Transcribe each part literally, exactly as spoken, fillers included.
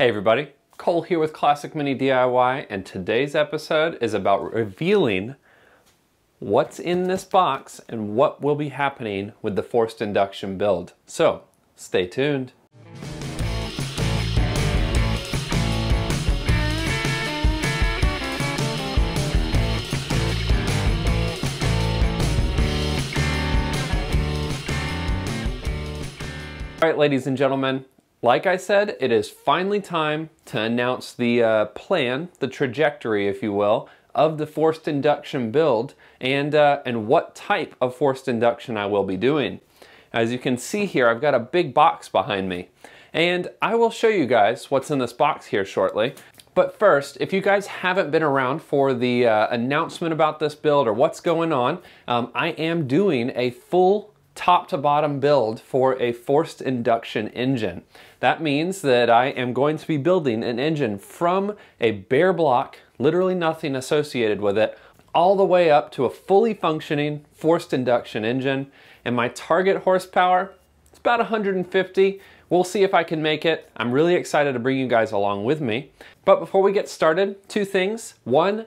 Hey everybody, Cole here with Classic Mini D I Y, and today's episode is about revealing what's in this box and what will be happening with the forced induction build. So stay tuned. All right, ladies and gentlemen, like I said, it is finally time to announce the uh, plan, the trajectory, if you will, of the forced induction build and, uh, and what type of forced induction I will be doing. As you can see here, I've got a big box behind me, and I will show you guys what's in this box here shortly. But first, if you guys haven't been around for the uh, announcement about this build or what's going on, um, I am doing a full top to bottom build for a forced induction engine. That means that I am going to be building an engine from a bare block, literally nothing associated with it, all the way up to a fully functioning forced induction engine. And my target horsepower, it's about one hundred fifty. We'll see if I can make it. I'm really excited to bring you guys along with me. But before we get started, two things. One,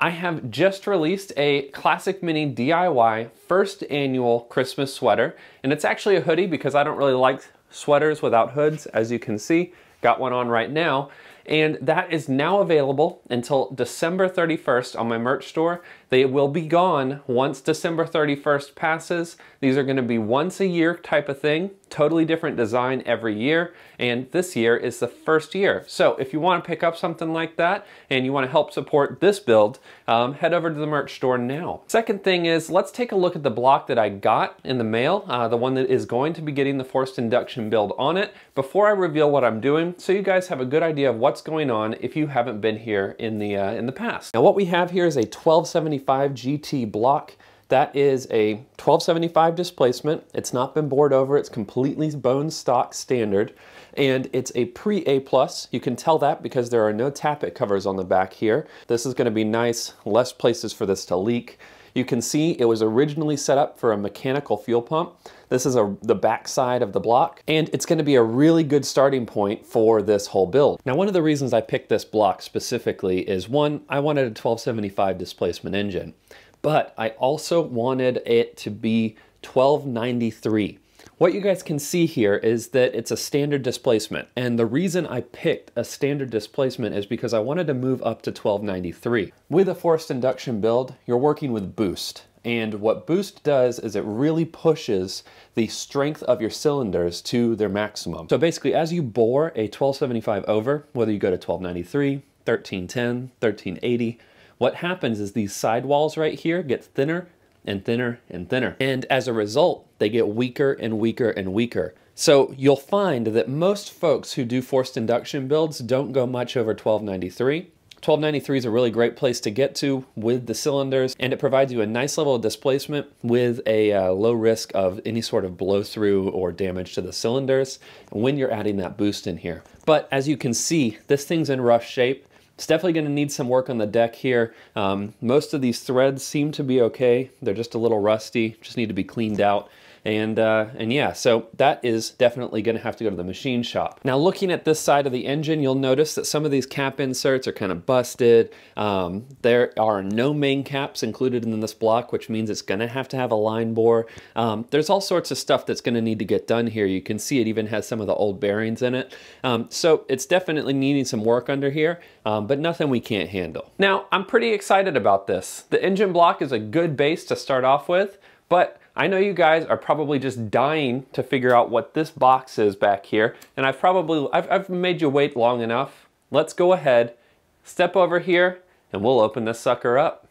I have just released a Classic Mini D I Y first annual Christmas sweater, and it's actually a hoodie because I don't really like sweaters without hoods, as you can see. Got one on right now, and that is now available until December thirty-first on my merch store. They will be gone once December thirty-first passes. These are going to be once a year type of thing, totally different design every year, and this year is the first year. So if you want to pick up something like that and you want to help support this build, um, head over to the merch store now. Second thing is, let's take a look at the block that I got in the mail, uh, the one that is going to be getting the forced induction build on it, before I reveal what I'm doing, so you guys have a good idea of what's going on if you haven't been here in the, uh, in the past. Now what we have here is a twelve seventy-five G T block. That is a twelve seventy-five displacement. It's not been bored over. It's completely bone stock standard, and it's a pre-A plus. You can tell that because there are no tappet covers on the back here. This is gonna be nice, less places for this to leak. You can see it was originally set up for a mechanical fuel pump. This is a, the back side of the block, and it's gonna be a really good starting point for this whole build. Now, one of the reasons I picked this block specifically is, one, I wanted a twelve seventy-five displacement engine, but I also wanted it to be twelve ninety-three. What you guys can see here is that it's a standard displacement, and the reason I picked a standard displacement is because I wanted to move up to twelve ninety-three. With a forced induction build, you're working with boost, and what boost does is it really pushes the strength of your cylinders to their maximum. So basically, as you bore a twelve seventy-five over, whether you go to twelve ninety-three, thirteen ten, thirteen eighty, what happens is these sidewalls right here get thinner and thinner and thinner. And as a result, they get weaker and weaker and weaker. So you'll find that most folks who do forced induction builds don't go much over twelve ninety-three. twelve ninety-three is a really great place to get to with the cylinders, and it provides you a nice level of displacement with a uh, low risk of any sort of blow through or damage to the cylinders when you're adding that boost in here. But as you can see, this thing's in rough shape. It's definitely going to need some work on the deck here. Um, most of these threads seem to be okay. They're just a little rusty, just need to be cleaned out. And, uh, and yeah, so that is definitely going to have to go to the machine shop. Now, looking at this side of the engine, you'll notice that some of these cap inserts are kind of busted. Um, there are no main caps included in this block, which means it's going to have to have a line bore. Um, there's all sorts of stuff that's going to need to get done here. You can see it even has some of the old bearings in it. Um, so it's definitely needing some work under here, um, but nothing we can't handle. Now, I'm pretty excited about this. The engine block is a good base to start off with, but I know you guys are probably just dying to figure out what this box is back here, and I've probably, I've, I've made you wait long enough. Let's go ahead, step over here, and we'll open this sucker up.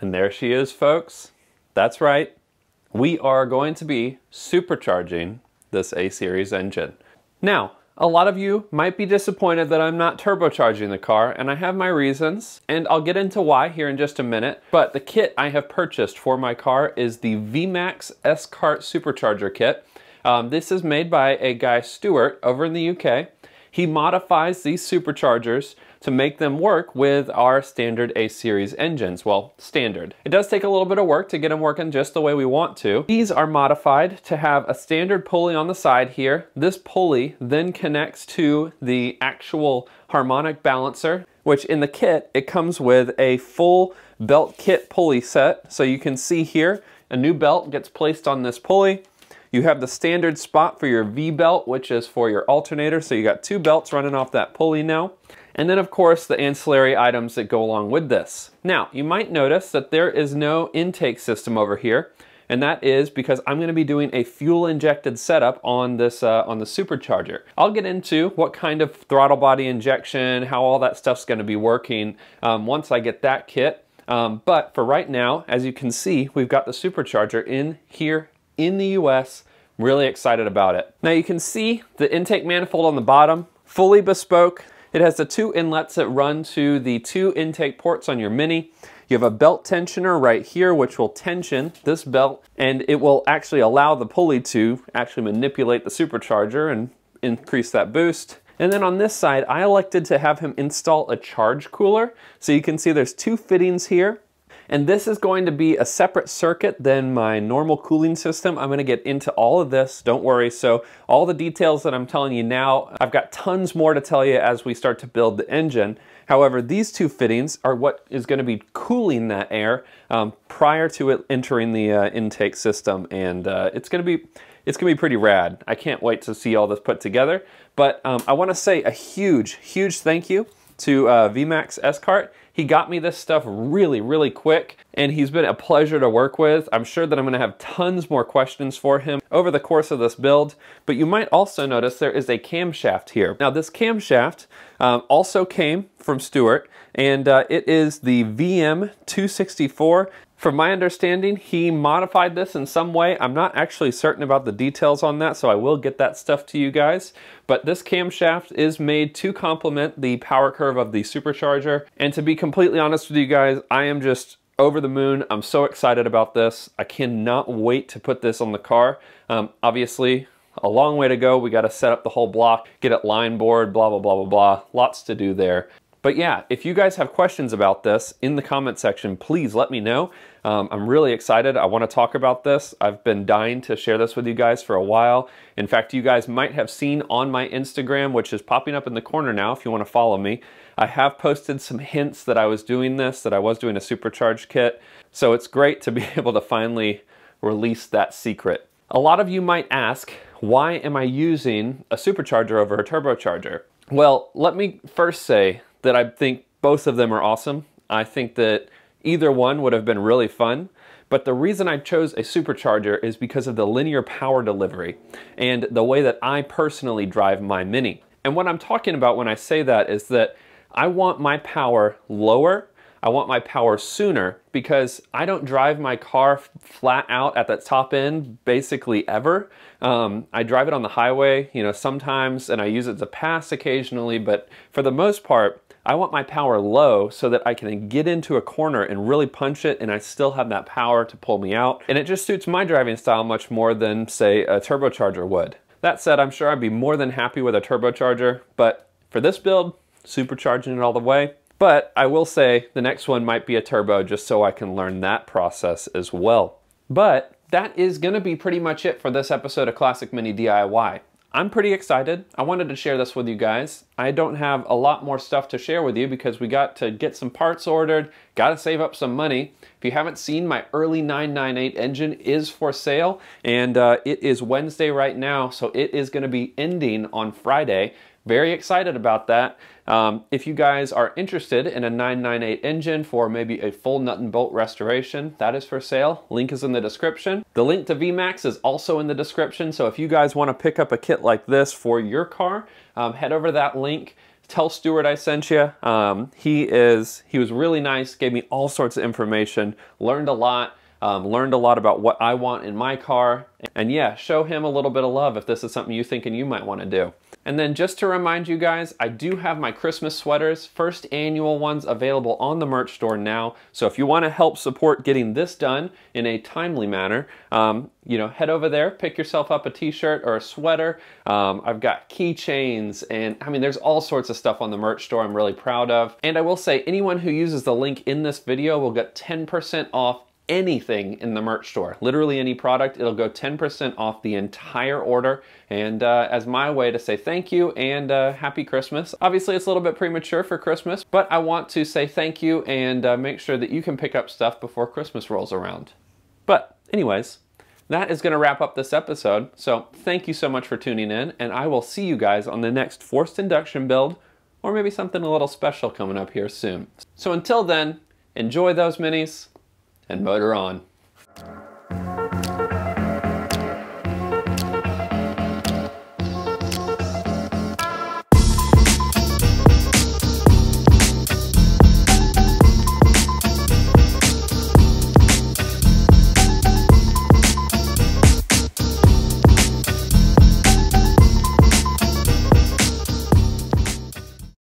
And there she is, folks. That's right. We are going to be supercharging this A series engine. Now, a lot of you might be disappointed that I'm not turbocharging the car, and I have my reasons, and I'll get into why here in just a minute, but the kit I have purchased for my car is the V MAX SCART Supercharger Kit. Um, this is made by a guy, Stuart, over in the U K, he modifies these superchargers to make them work with our standard A-Series engines. Well, standard. It does take a little bit of work to get them working just the way we want to. These are modified to have a standard pulley on the side here. This pulley then connects to the actual harmonic balancer, which in the kit, it comes with a full belt kit pulley set. So you can see here, a new belt gets placed on this pulley. You have the standard spot for your V-belt, which is for your alternator. So you got two belts running off that pulley now. And then of course the ancillary items that go along with this. Now, you might notice that there is no intake system over here, and that is because I'm gonna be doing a fuel injected setup on this uh, on the supercharger. I'll get into what kind of throttle body injection, how all that stuff's gonna be working um, once I get that kit. Um, but for right now, as you can see, we've got the supercharger in here in the U S. I'm really excited about it. Now you can see the intake manifold on the bottom, fully bespoke. It has the two inlets that run to the two intake ports on your Mini. You have a belt tensioner right here, which will tension this belt, and it will actually allow the pulley to actually manipulate the supercharger and increase that boost. And then on this side, I elected to have him install a charge cooler. So you can see there's two fittings here. And this is going to be a separate circuit than my normal cooling system. I'm gonna get into all of this, don't worry. So all the details that I'm telling you now, I've got tons more to tell you as we start to build the engine. However, these two fittings are what is gonna be cooling that air um, prior to it entering the uh, intake system. And uh, it's gonna be, it's gonna be pretty rad. I can't wait to see all this put together. But um, I wanna say a huge, huge thank you to uh, V MAX SCART. He got me this stuff really, really quick, and he's been a pleasure to work with. I'm sure that I'm gonna have tons more questions for him over the course of this build, but you might also notice there is a camshaft here. Now this camshaft um, also came from Stewart, and uh, it is the V M two sixty-four. From my understanding, he modified this in some way. I'm not actually certain about the details on that, so I will get that stuff to you guys. But this camshaft is made to complement the power curve of the supercharger. And to be completely honest with you guys, I am just over the moon. I'm so excited about this. I cannot wait to put this on the car. Um, obviously, a long way to go. We gotta set up the whole block, get it line board, blah, blah, blah, blah, blah. Lots to do there. But yeah, if you guys have questions about this in the comment section, please let me know. Um, I'm really excited. I want to talk about this. I've been dying to share this with you guys for a while. In fact, you guys might have seen on my Instagram, which is popping up in the corner now if you want to follow me. I have posted some hints that I was doing this, that I was doing a supercharge kit. So it's great to be able to finally release that secret. A lot of you might ask, why am I using a supercharger over a turbocharger? Well, let me first say that I think both of them are awesome. I think that either one would have been really fun, but the reason I chose a supercharger is because of the linear power delivery and the way that I personally drive my Mini. And what I'm talking about when I say that is that I want my power lower, I want my power sooner, because I don't drive my car flat out at that top end basically ever. Um, I drive it on the highway, you know, sometimes, and I use it to pass occasionally, but for the most part, I want my power low so that I can get into a corner and really punch it, and I still have that power to pull me out. And it just suits my driving style much more than, say, a turbocharger would. That said, I'm sure I'd be more than happy with a turbocharger, but for this build, supercharging it all the way. But I will say the next one might be a turbo, just so I can learn that process as well. But that is gonna be pretty much it for this episode of Classic Mini D I Y. I'm pretty excited. I wanted to share this with you guys. I don't have a lot more stuff to share with you because we got to get some parts ordered, gotta save up some money. If you haven't seen, my early nine ninety-eight engine is for sale, and uh, it is Wednesday right now, so it is gonna be ending on Friday. Very excited about that. Um, if you guys are interested in a nine ninety-eight engine for maybe a full nut and bolt restoration, that is for sale. Link is in the description. The link to V MAX is also in the description. So if you guys want to pick up a kit like this for your car, um, head over to that link. Tell Stewart I sent you. Um, he is, he was really nice, gave me all sorts of information, learned a lot. um, learned a lot about what I want in my car. And yeah, show him a little bit of love if this is something you're thinking you might want to do. And then just to remind you guys, I do have my Christmas sweaters, first annual ones, available on the merch store now. So if you want to help support getting this done in a timely manner, um, you know, head over there, pick yourself up a t-shirt or a sweater. Um, I've got keychains, and I mean, there's all sorts of stuff on the merch store I'm really proud of. And I will say, anyone who uses the link in this video will get ten percent off anything in the merch store, literally any product. It'll go ten percent off the entire order. And uh, as my way to say thank you and uh, happy Christmas. Obviously it's a little bit premature for Christmas, but I want to say thank you and uh, make sure that you can pick up stuff before Christmas rolls around. But anyways, that is gonna wrap up this episode. So thank you so much for tuning in, and I will see you guys on the next forced induction build, or maybe something a little special coming up here soon. So until then, enjoy those minis, and motor on.